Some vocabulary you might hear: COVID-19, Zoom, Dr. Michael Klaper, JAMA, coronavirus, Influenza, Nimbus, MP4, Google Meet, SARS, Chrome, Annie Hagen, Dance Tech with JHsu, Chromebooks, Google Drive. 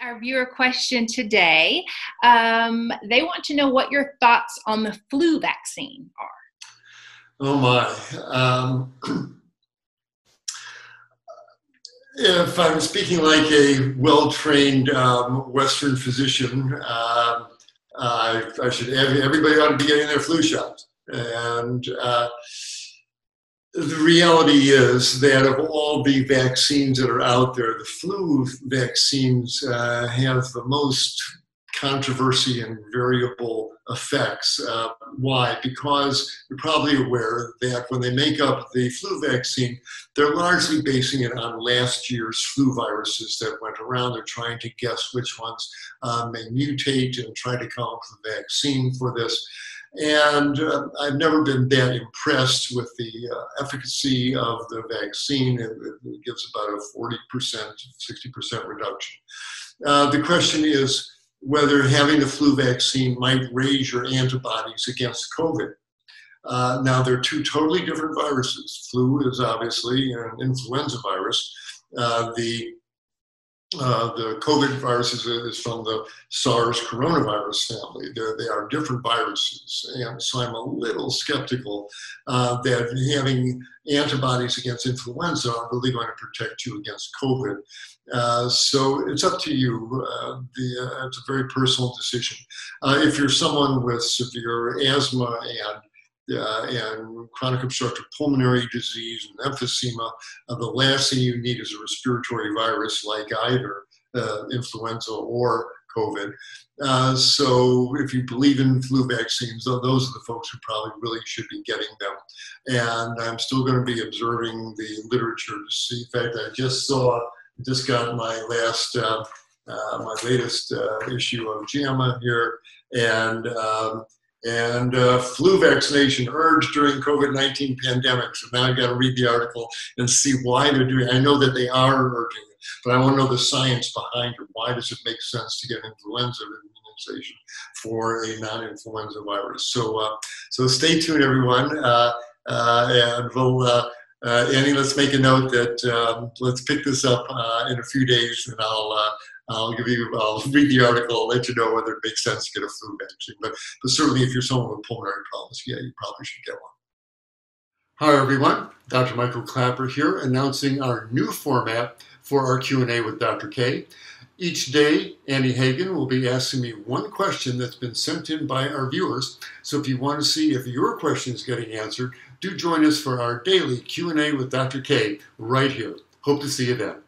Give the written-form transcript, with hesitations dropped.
Our viewer question today, they want to know what your thoughts on the flu vaccine are. Oh my. If I'm speaking like a well-trained Western physician, I should everybody ought to be getting their flu shot. And the reality is that of all the vaccines that are out there, the flu vaccines have the most controversy and variable effects. Why? Because you're probably aware that when they make up the flu vaccine, they're largely basing it on last year's flu viruses that went around. They're trying to guess which ones may mutate and try to come up with a vaccine for this. And I've never been that impressed with the efficacy of the vaccine. It gives about a 40%, 60% reduction. The question is whether having the flu vaccine might raise your antibodies against COVID. Now, they're two totally different viruses. Flu is obviously an influenza virus. The COVID virus is from the SARS coronavirus family. They are different viruses. And so I'm a little skeptical that having antibodies against influenza are really going to protect you against COVID. So it's up to you. It's a very personal decision. If you're someone with severe asthma and chronic obstructive pulmonary disease and emphysema, the last thing you need is a respiratory virus like either influenza or COVID. So if you believe in flu vaccines, those are the folks who probably really should be getting them. And I'm still going to be observing the literature to see. In fact, I just got my latest issue of JAMA here, and flu vaccination urged during COVID-19 pandemic. So now I've got to read the article and see why they're doing it. I know that they are urging it, but I want to know the science behind it. Why does it make sense to get influenza immunization for a non-influenza virus? So stay tuned, everyone. And we'll, Annie, let's make a note that let's pick this up in a few days, and I'll read the article. I'll let you know whether it makes sense to get a flu vaccine. But certainly if you're someone with pulmonary problems, yeah, you probably should get one. Hi, everyone. Dr. Michael Klaper here, announcing our new format for our Q&A with Dr. K. Each day, Annie Hagen will be asking me one question that's been sent in by our viewers. So if you want to see if your question is getting answered, do join us for our daily Q&A with Dr. K right here. Hope to see you then.